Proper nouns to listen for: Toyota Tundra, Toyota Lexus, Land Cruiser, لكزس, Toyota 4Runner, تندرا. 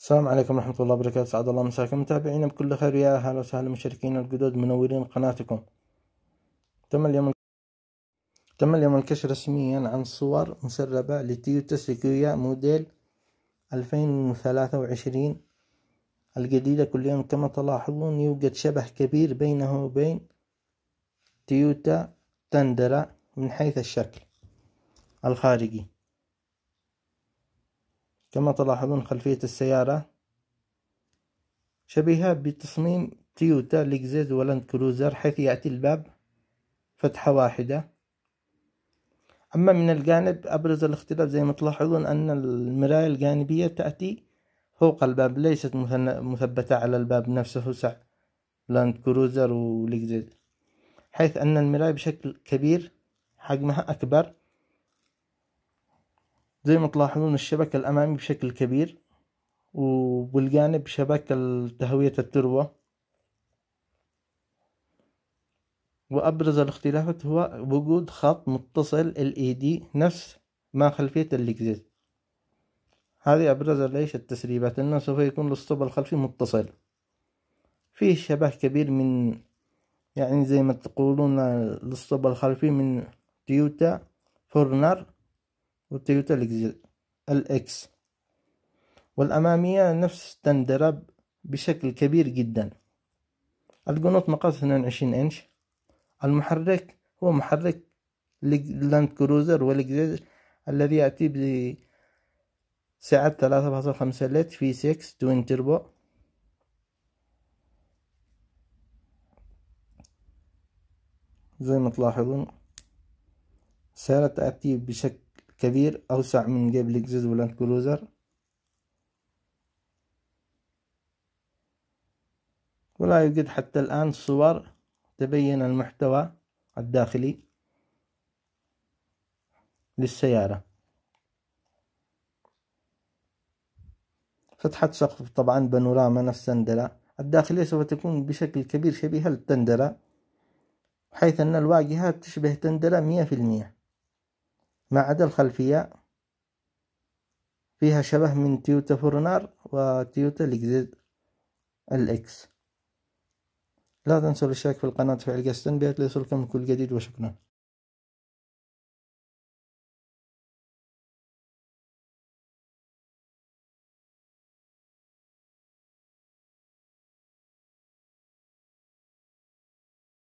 السلام عليكم ورحمة الله وبركاته. سعد الله مساكم متابعينا بكل خير. يا أهلا وسهلا مشاركينا الجدد منورين قناتكم. تم اليوم الكشف رسميا عن صور مسربة لتويوتا سيكويا موديل 2023 الجديدة. كل يوم كما تلاحظون يوجد شبه كبير بينه وبين تويوتا تندرا من حيث الشكل الخارجي. كما تلاحظون خلفية السيارة شبيهة بتصميم تويوتا لكزس ولاند كروزر، حيث يأتي الباب فتحة واحدة. أما من الجانب أبرز الاختلاف زي ما تلاحظون أن المراية الجانبية تأتي فوق الباب، ليست مثبتة على الباب نفسه سع لاند كروزر ولكزس، حيث أن المراية بشكل كبير حجمها أكبر. زي ما تلاحظون الشباك الأمامي بشكل كبير، وبالجانب شباك تهوية التربو. وأبرز الاختلافات هو وجود خط متصل LED نفس ما خلفية اللكزس. هذه أبرز التسريبات، أنه سوف يكون الصوب الخلفي متصل. فيه شبه كبير من يعني زي ما تقولون الصوب الخلفي من تويوتا فورنر والتويوتا الإكس، والأمامية نفس تندرب بشكل كبير جدا. القنوت مقاس 22 إنش. المحرك هو محرك لاند كروزر والإكس الذي يأتي بسعة 3.5 لتر V6 توين تربو. زي ما تلاحظون السيارة تأتي بشكل كبير أوسع من جيب لكزس ولاند كروزر. ولا يوجد حتى الآن صور تبين المحتوى الداخلي للسيارة. فتحة سقف طبعا بانوراما نفس تندرا. الداخلية سوف تكون بشكل كبير شبيهة للتندرا، حيث أن الواجهة تشبه تندرا 100%، ما عدا الخلفية فيها شبه من تويوتا فورنر وتويوتا لكزس الإكس. لا تنسوا الاشتراك في القناة وتفعيل جرس التنبيهات ليصلكم كل جديد، وشكرا.